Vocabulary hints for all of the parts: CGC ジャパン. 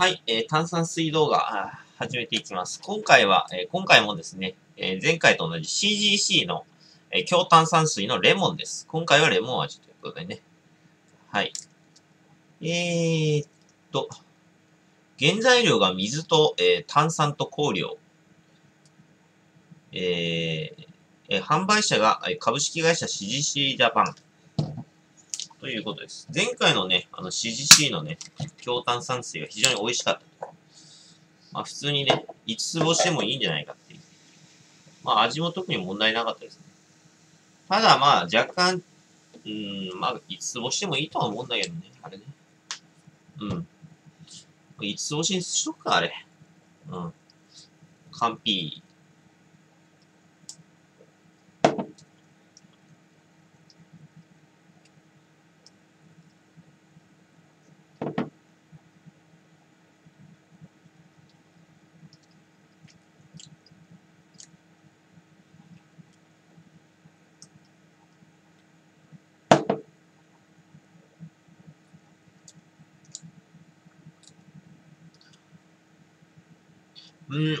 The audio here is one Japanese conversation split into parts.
はい、炭酸水動画始めていきます。今回もですね、前回と同じ CGC の強炭酸水のレモンです。今回はレモン味ということでね。はい。原材料が水と、炭酸と香料。販売者が株式会社 CGC ジャパン。ということです。前回のね、CGC のね、強炭酸水が非常に美味しかった。まあ普通にね、5つ星でもいいんじゃないかっていう。まあ味も特に問題なかったですね。ただまあ若干、まあ5つ星でもいいとは思うんだけどね、あれね。5つ星にしとくか、あれ。完璧。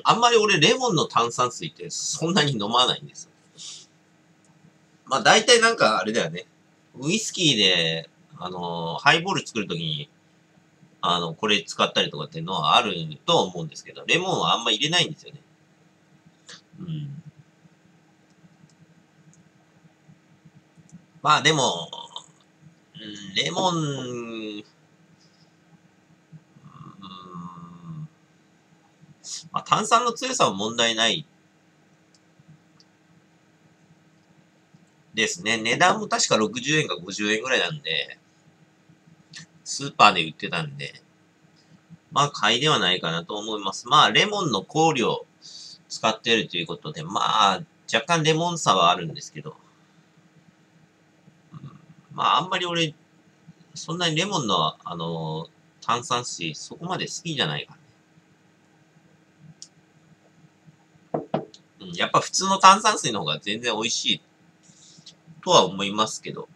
あんまり俺レモンの炭酸水ってそんなに飲まないんです。まあ大体なんかあれだよね。ウイスキーで、ハイボール作るときに、これ使ったりとかっていうのはあると思うんですけど、レモンはあんま入れないんですよね。まあでも、レモン、まあ、炭酸の強さは問題ないですね。値段も確か60円か50円ぐらいなんで、スーパーで売ってたんで、まあ買いではないかなと思います。まあレモンの香料使ってるということで、まあ若干レモン差はあるんですけど、まああんまり俺、そんなにレモンの炭酸水そこまで好きじゃないかな。やっぱ普通の炭酸水の方が全然美味しいとは思いますけど、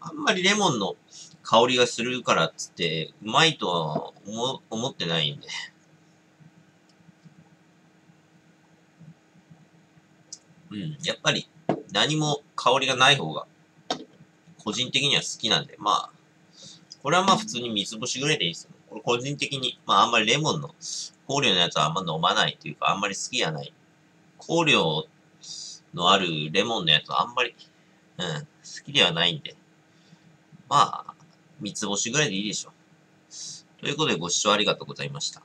あんまりレモンの香りがするからっつって、うまいとは思ってないんで。やっぱり何も香りがない方が、個人的には好きなんで、まあ、これはまあ普通に三つ星ぐらいでいいですよ。これ個人的に、まああんまりレモンの香料のやつはあんま飲まないというか、あんまり好きじゃない。香料のあるレモンのやつはあんまり、好きではないんで。まあ、三つ星ぐらいでいいでしょう。ということでご視聴ありがとうございました。